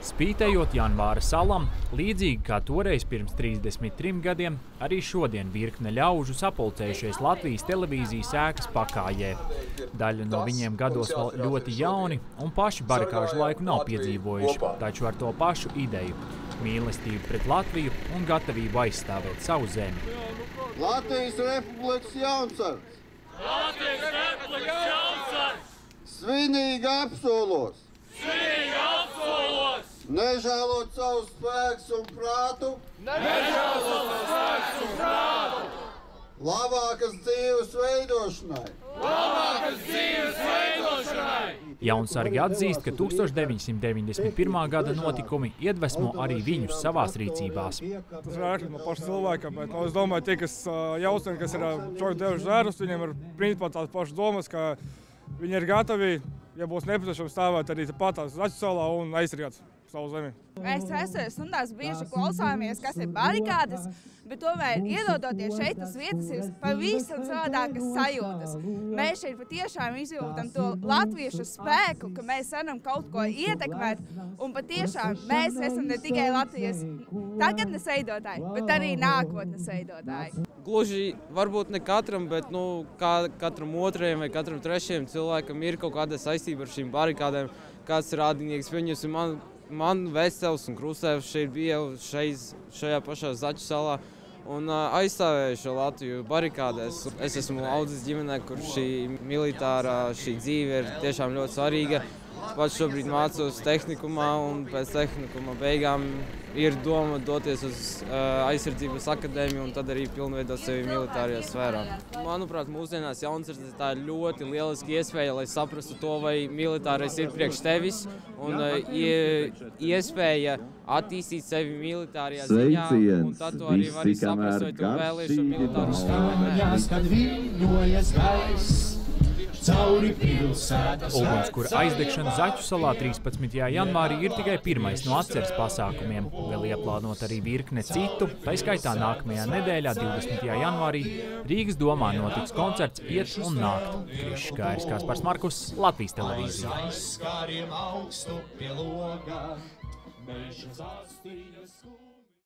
Spītējot janvāra salam, līdzīgi kā toreiz pirms 33 gadiem, arī šodien virkne ļaužu sapulcējušies Latvijas televīzijas ēkas pakājē. Daļa no viņiem gados vēl ļoti jauni un paši barakāžu laiku nav piedzīvojuši, taču ar to pašu ideju – mīlestību pret Latviju un gatavību aizstāvēt savu zemi. Latvijas Republikas Jaunsargs! Latvijas Republikas Jaunsargs! Svinīgi apsolos! Svinīgi apsolos! Nežēlot savus spēkus un prātu, labākas dzīves veidošanai, Jaunsargi atzīst, ka 1991. gada notikumi iedvesmo arī viņus savās rīcībās. Tas ir ērti no paša cilvēka, bet es domāju, tie, kas Jaunsargi, kas ir čoki devuši zērus, viņiem ir principā tās pašas domas, ka viņi ir gatavi, ja būs nepieciešams, stāvēt arī patās Zaķusalā un aizsargāt savu zemi. Mēs trešajās stundās bieži klausāmies, kas ir barikādes, bet tomēr iedodoties šeit uz vietas ir pavisam savādākas sajūtas. Mēs šeit patiešām izjūtam to latviešu spēku, ka mēs varam kaut ko ietekmēt, un patiešām mēs esam ne tikai Latvijas tagadnes veidotāji, bet arī nākotnes veidotāji. Gluži varbūt ne katram, bet katram otrajam vai katram trešajam cilvēkam ir kaut kāda saistība ar šīm barikādēm, kāds rādinieks viņus. Man Vesels un Krusēvs šeit bija šajā pašā Zaķusalā un aizstāvēju šo Latviju barikādēs. Es esmu audzis ģimenē, kur šī militārā, šī dzīve ir tiešām ļoti svarīga. Pats šobrīd mācos tehnikumā un pēc tehnikuma beigām ir doma doties uz aizsardzības akadēmiju un tad arī pilnveidot sevi militārajā sfērā. Manuprāt, mūsdienās Jaunsardzes tā ir ļoti lieliski iespēja, lai saprastu to, vai militārais ir priekš tevis un iespēja attīstīt sevi militārajā ziņā un tad to arī var saprast, vai tu vēlies šo militāru sfēru. Uguns, kura aizdegšana Zaķusalā 13. janvārī ir tikai pirmais no atceres pasākumiem. Vēl ieplānot arī virkne citu, tai skaitā nākamajā nedēļā 20. janvārī Rīgas domā notiks koncerts Iet un nākt. Krišjānis Markus, Latvijas televīzija.